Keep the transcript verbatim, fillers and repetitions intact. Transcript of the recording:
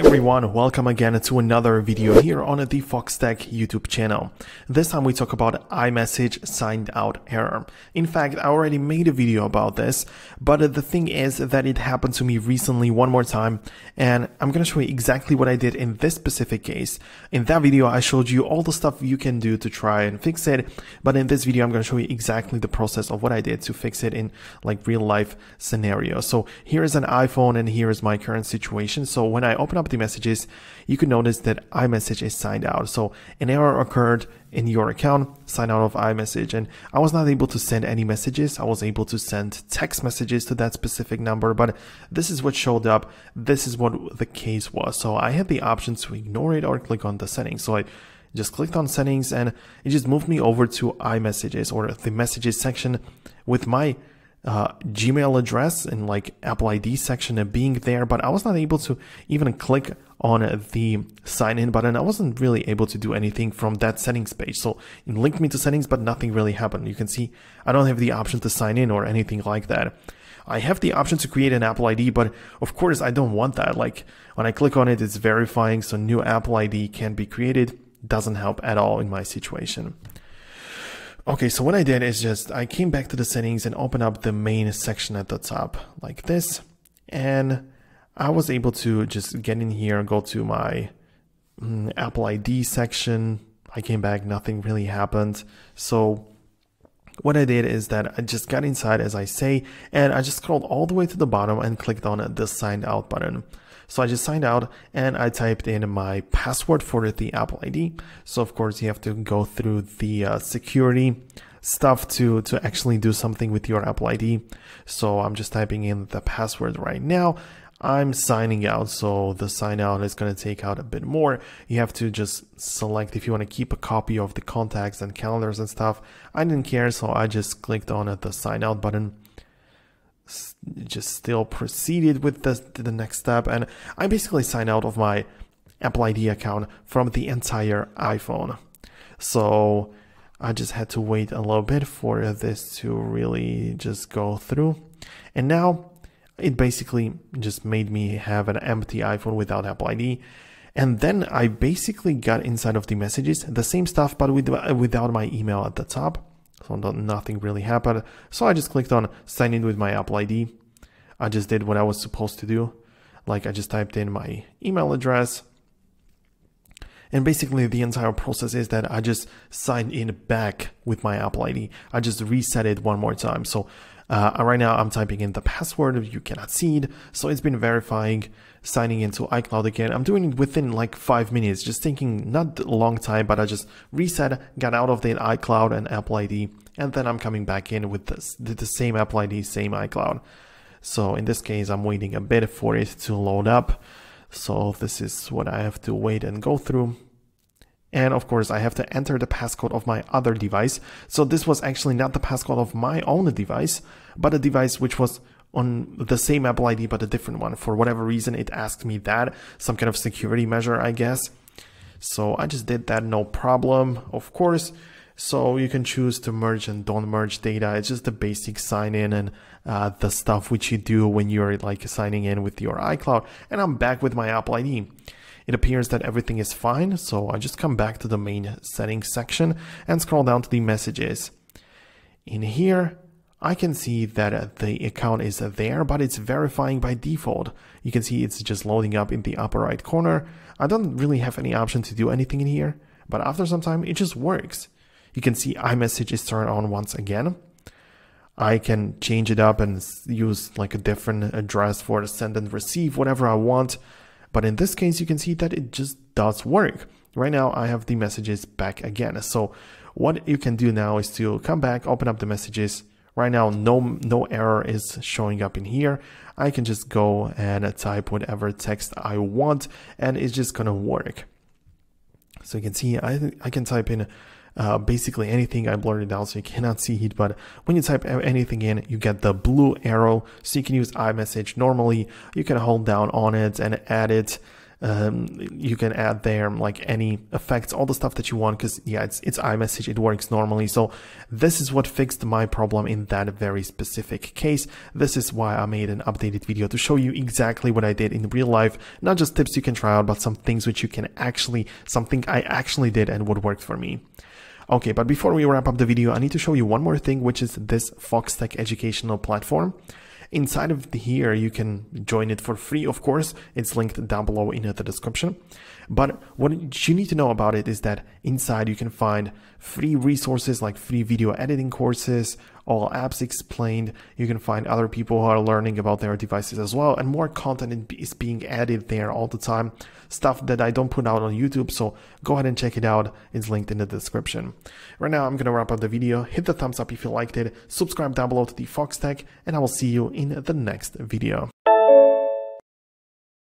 Hey everyone, welcome again to another video here on the Foxtecc YouTube channel. This time we talk about iMessage signed out error. In fact, I already made a video about this, but the thing is that it happened to me recently one more time, and I'm gonna show you exactly what I did in this specific case. In that video, I showed you all the stuff you can do to try and fix it, but in this video, I'm gonna show you exactly the process of what I did to fix it in like real life scenario. So here is an iPhone and here is my current situation. So when I open up the messages, you can notice that iMessage is signed out. So an error occurred in your account, sign out of iMessage, and I was not able to send any messages. I was able to send text messages to that specific number, but this is what showed up. This is what the case was. So I had the option to ignore it or click on the settings. So I just clicked on settings and it just moved me over to iMessages, or the messages section, with my Uh, Gmail address and like Apple I D section of being there, but I was not able to even click on the sign in button. I wasn't really able to do anything from that settings page. So it linked me to settings, but nothing really happened. You can see I don't have the option to sign in or anything like that. I have the option to create an Apple I D, but of course I don't want that. Like when I click on it, it's verifying, so new Apple I D can be created. Doesn't help at all in my situation. Okay, so what I did is just, I came back to the settings and opened up the main section at the top like this. And I was able to just get in here and go to my mm, Apple I D section. I came back, nothing really happened. So what I did is that I just got inside, as I say, and I just scrolled all the way to the bottom and clicked on the signed out button. So I just signed out and I typed in my password for the Apple I D. So of course you have to go through the uh, security stuff to, to actually do something with your Apple I D. So I'm just typing in the password right now. I'm signing out, so the sign out is going to take out a bit more. You have to just select if you want to keep a copy of the contacts and calendars and stuff. I didn't care, so I just clicked on the sign out button. Just still proceeded with the, the next step, and I basically signed out of my Apple I D account from the entire iPhone. So I just had to wait a little bit for this to really just go through, and now it basically just made me have an empty iPhone without Apple I D. And then I basically got inside of the messages, the same stuff, but with, without my email at the top. So nothing really happened. So I just clicked on sign in with my Apple I D. I just did what I was supposed to do. Like I just typed in my email address. And basically the entire process is that I just signed in back with my Apple I D. I just reset it one more time. So uh, right now I'm typing in the password. You cannot see it. So it's been verifying, signing into iCloud again. I'm doing it within like five minutes, just thinking not a long time, but I just reset, got out of the iCloud and Apple I D. And then I'm coming back in with this, the same Apple I D, same iCloud. So in this case, I'm waiting a bit for it to load up. So this is what I have to wait and go through. And of course, I have to enter the passcode of my other device. So this was actually not the passcode of my own device, but a device which was on the same Apple I D, but a different one. For whatever reason, it asked me that, some kind of security measure, I guess. So I just did that, no problem, of course. So you can choose to merge and don't merge data. It's just the basic sign in and uh, the stuff which you do when you're like signing in with your iCloud. And I'm back with my Apple I D. It appears that everything is fine. So I just come back to the main settings section and scroll down to the messages. In here, I can see that the account is there, but it's verifying by default. You can see it's just loading up in the upper right corner. I don't really have any option to do anything in here, but after some time, it just works. You can see iMessage is turned on once again. I can change it up and use like a different address for send and receive, whatever I want. But in this case, you can see that it just does work. Right now, I have the messages back again. So what you can do now is to come back, open up the messages. Right now, no, no error is showing up in here. I can just go and type whatever text I want, and it's just gonna work. So you can see I, I can type in Uh, basically anything. I blurred it out so you cannot see it, but when you type anything in, you get the blue arrow. So you can use iMessage normally. You can hold down on it and add it Um, you can add there like any effects, all the stuff that you want, because yeah, it's, it's iMessage, it works normally. So this is what fixed my problem in that very specific case. This is why I made an updated video to show you exactly what I did in real life, not just tips you can try out, but some things which you can actually, something I actually did and what worked for me. Okay, but before we wrap up the video, I need to show you one more thing, which is this Foxtecc educational platform. Inside of here, you can join it for free, of course. It's linked down below in the description. But what you need to know about it is that inside you can find free resources like free video editing courses, all apps explained. You can find other people who are learning about their devices as well. And more content is being added there all the time. Stuff that I don't put out on YouTube. So go ahead and check it out. It's linked in the description. Right now, I'm going to wrap up the video. Hit the thumbs up if you liked it. Subscribe down below to the Foxtecc, and I will see you in the next video.